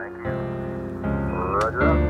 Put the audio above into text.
Thank you. Roger.